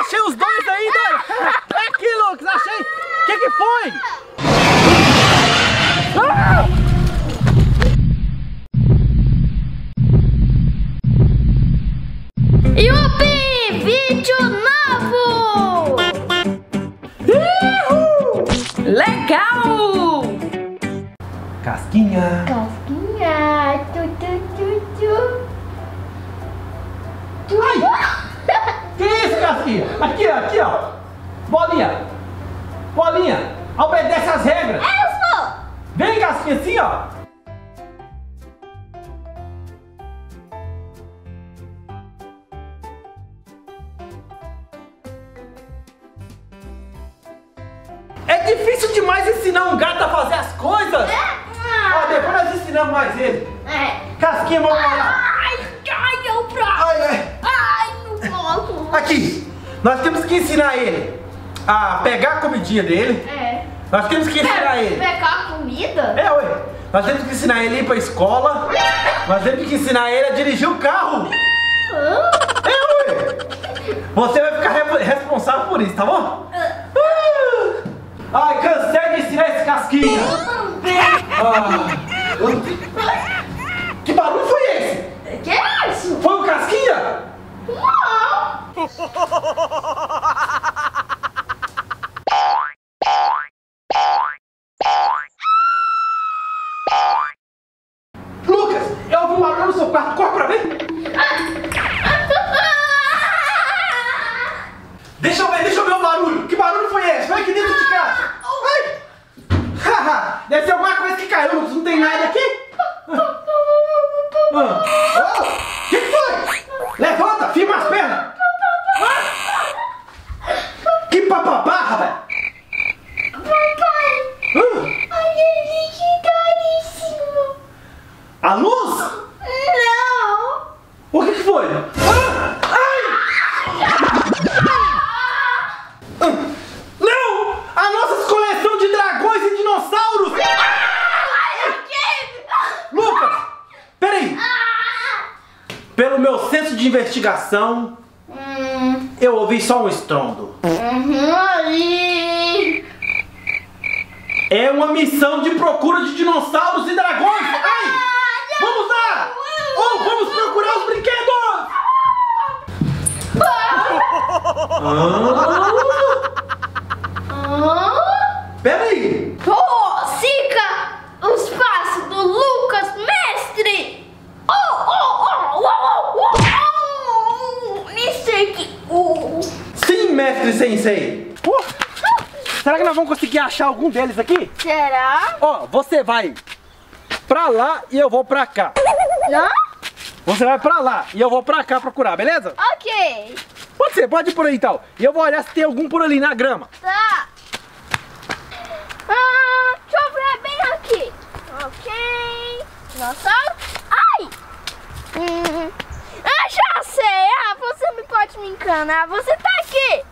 Achei os dois ainda! É aqui, Lucas! Achei! O que foi? Ah! Yupi! Vídeo novo! Uhul! Legal! Casquinha! Casquinha! Que isso, Casquinha? Aqui, ó! Bolinha! Bolinha! Obedece as regras! Eu sou! Vem, Casquinha, assim, ó! É difícil demais ensinar um gato a fazer as coisas! Ó, depois nós ensinamos mais ele! Casquinha, vamos lá! Aqui, nós temos que ensinar ele a pegar a comidinha dele. É. Nós temos que ensinar ele. Pegar a comida? É, ué. Nós temos que ensinar ele a ir pra escola. Nós temos que ensinar ele a dirigir o carro. É, ué. Você vai ficar responsável por isso, tá bom? Ai, cansei de ensinar esse casquinho. Ah. Que barulho foi esse? Que é isso? Foi o casquinha? Lucas, eu ouvi um barulho no seu quarto, corre pra ver. Deixa eu ver o barulho. Que barulho foi esse? Foi aqui dentro de casa. Ai. Deve ser alguma coisa que caiu, não tem nada aqui? O que foi? Levanta, firma as pernas. Que papapá, rapaz! Papai! Olha o que tá ali em cima! A luz? Não! O que foi? Ai! Não! A nossa coleção de dragões e dinossauros! Lucas! Peraí! Pelo meu senso de investigação, eu ouvi só um estrondo. É uma missão de procura de dinossauros e dragões. Ai, vamos lá! Ou vamos procurar os brinquedos! Pera aí! Pô, siga os passos do Lucas, mestre! Sim, mestre sensei. Será que nós vamos conseguir achar algum deles aqui? Será? Ó, você vai pra lá e eu vou pra cá. Não? Você vai pra lá e eu vou pra cá procurar, beleza? Ok. Pode ser, pode ir por aí então. E eu vou olhar se tem algum por ali na grama. Tá. Deixa eu ver bem aqui. Ok. Nossa. Ai! Ah, já sei! Ah, você não pode me enganar, você tá aqui!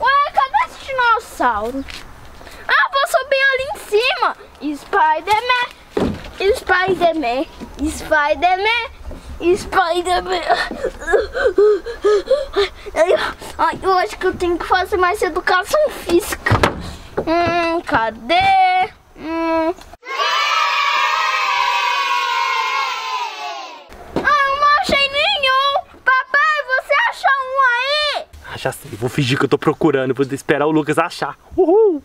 Ué, cadê esse dinossauro? Ah, vou subir ali em cima! Spider-Man! Ai, eu acho que eu tenho que fazer mais educação física. Cadê? Já sei, vou fingir que eu tô procurando, vou esperar o Lucas achar. Uhul!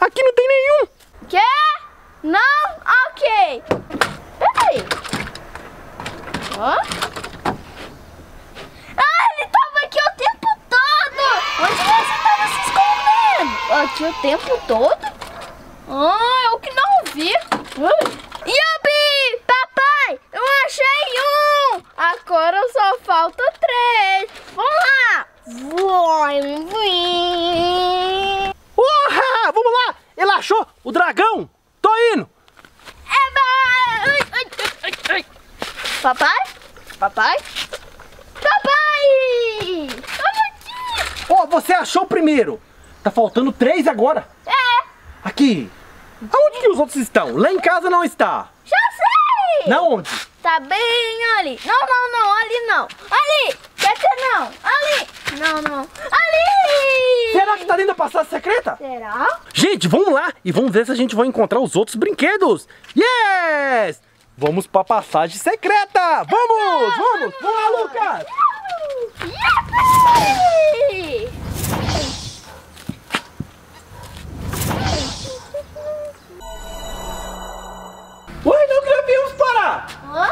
Aqui não tem nenhum! Quê? Não? Ok! Peraí! Ó! Ah, ele tava aqui o tempo todo! Onde você tava se escondendo? Aqui o tempo todo? Ah, eu que não vi! Yubi! Papai! Eu achei um! Agora só falta três! Vamos lá! Uhá, vamos lá! Ele achou o dragão! Tô indo! É, papai? Papai? Papai! Oh, você achou o primeiro! Tá faltando três agora! É! Aqui! Aonde que os outros estão? Lá em casa não está! Já sei! Na onde? Tá bem ali! Não, ali não! Ali! Quer dizer, não! Ali! Não, passagem secreta? Será? Gente, vamos lá e vamos ver se a gente vai encontrar os outros brinquedos. Yes! Vamos pra passagem secreta! Vamos! Vamos! Vamos lá, Lucas! Ué, não devemos parar! Hã?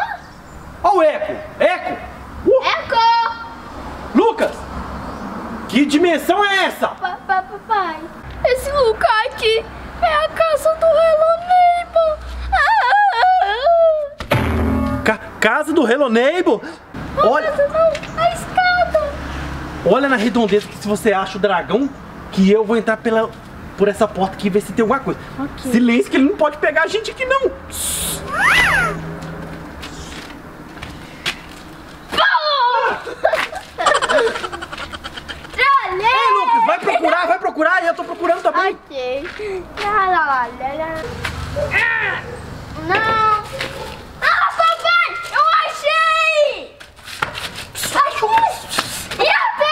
Olha o eco! Eco! Eco! Lucas! Que dimensão é essa? Papai, esse lugar aqui é a casa do Hello Neighbor. Casa do Hello Neighbor? Oh, olha, não, a escada. Olha na redondeza que se você acha o dragão, que eu vou entrar por essa porta aqui e ver se tem alguma coisa. Okay. Silêncio, que ele não pode pegar a gente aqui não. Vai procurar, eu tô procurando também. Ok. Não. Ah, papai, eu achei! Achou? E a pé?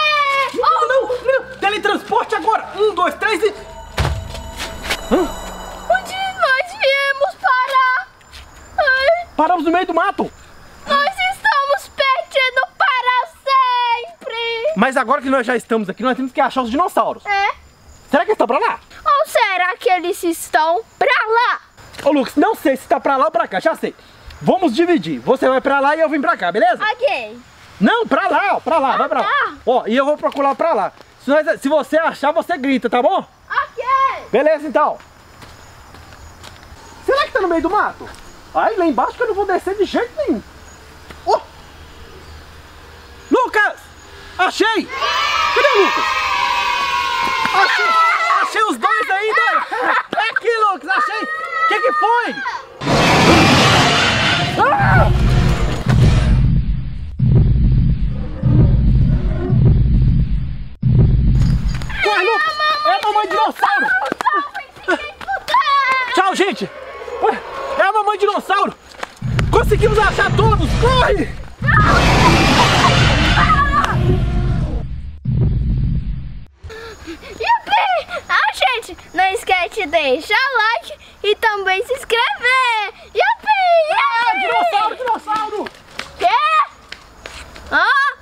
Não. Teletransporte agora. 1, 2, 3 e... Onde nós viemos parar? Ai. Paramos no meio do mato. Nós estamos perdidos para sempre. Mas agora que nós já estamos aqui, nós temos que achar os dinossauros. É. Será que eles estão pra lá? Ou será que eles estão pra lá? Ô, Lucas, não sei se tá pra lá ou pra cá, já sei. Vamos dividir. Você vai pra lá e eu vim pra cá, beleza? Ok. Não, pra lá, ó, pra lá, vai pra lá. Ó, e eu vou procurar pra lá. Se você achar, você grita, tá bom? Ok. Beleza, então. Será que tá no meio do mato? Ai, lá embaixo que eu não vou descer de jeito nenhum. Ó. Lucas! Achei! Cadê o Lucas? Achei! Achei os dois ainda! Tá aqui, Lucas! Achei! O que foi? Ah! Corre, Lucas! É a mamãe dinossauro! Tchau, gente! É a mamãe dinossauro! Conseguimos achar todos! Corre! Não esquece de deixar like e também se inscrever. Yupi! Ah, dinossauro! Quê? Ah!